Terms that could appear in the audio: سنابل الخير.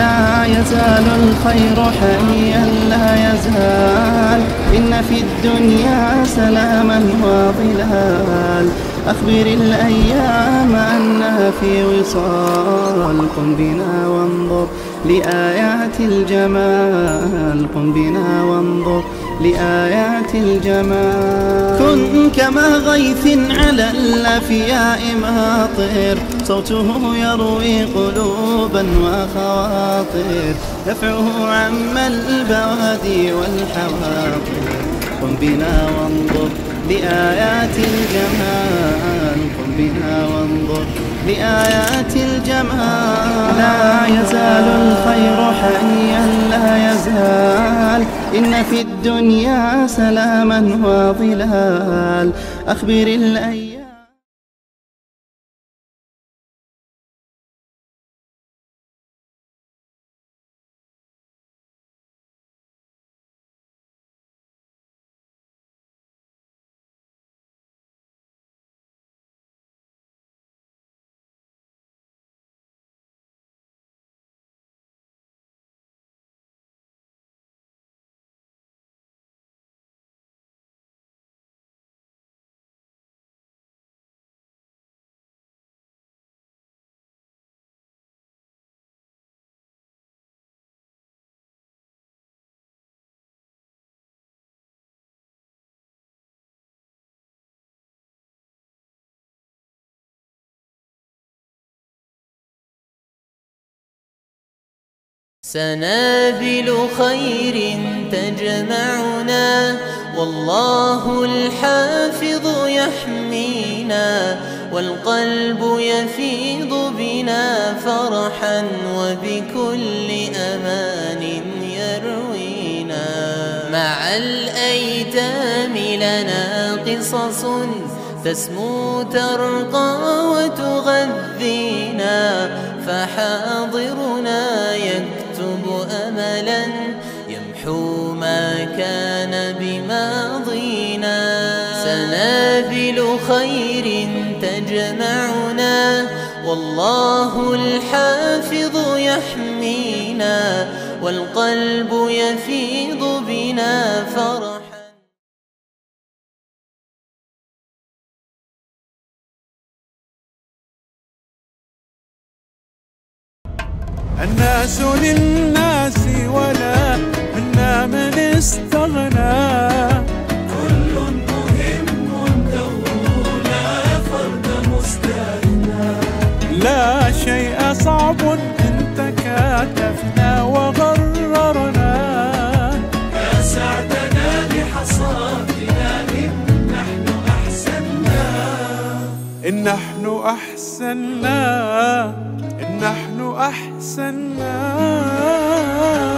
لا يزال الخير حيا لا يزال، إن في الدنيا سلاما وظلال. أخبر الأيام أنها في وصال، قم بنا وانظر لآيات الجمال، قم بنا وانظر لآيات الجمال. كن كما غيث على الأفياء ماطر، صوته يروي قلوبا وخواطر، دفعه عما البوادي والحواطر، قم بنا وانظر لآيات الجمال، قم بنا وانظر لآيات الجمال. لا يزال الخير حيا لا يزال، إن في الدنيا سلاما وظلال. أخبر الأيام سنابل خير تجمعنا، والله الحافظ يحمينا، والقلب يفيض بنا فرحا وبكل أمان يروينا. مع الأيتام لنا قصص تسمو ترقى وتغذينا، فحاضرنا يكتب أملا يمحو ما كان بماضينا. سنابل خير تجمعنا، والله الحافظ يحمينا، والقلب يفيض بنا فرحا. الناس للناس ولا منا من استغنى، كل مهم دوره لا فرد مستغنى، لا شيء صعب إن تكاتفنا وغررنا، يا سعدنا بحصادنا إن نحن أحسننا، إن نحن أحسننا، نحن أحسننا.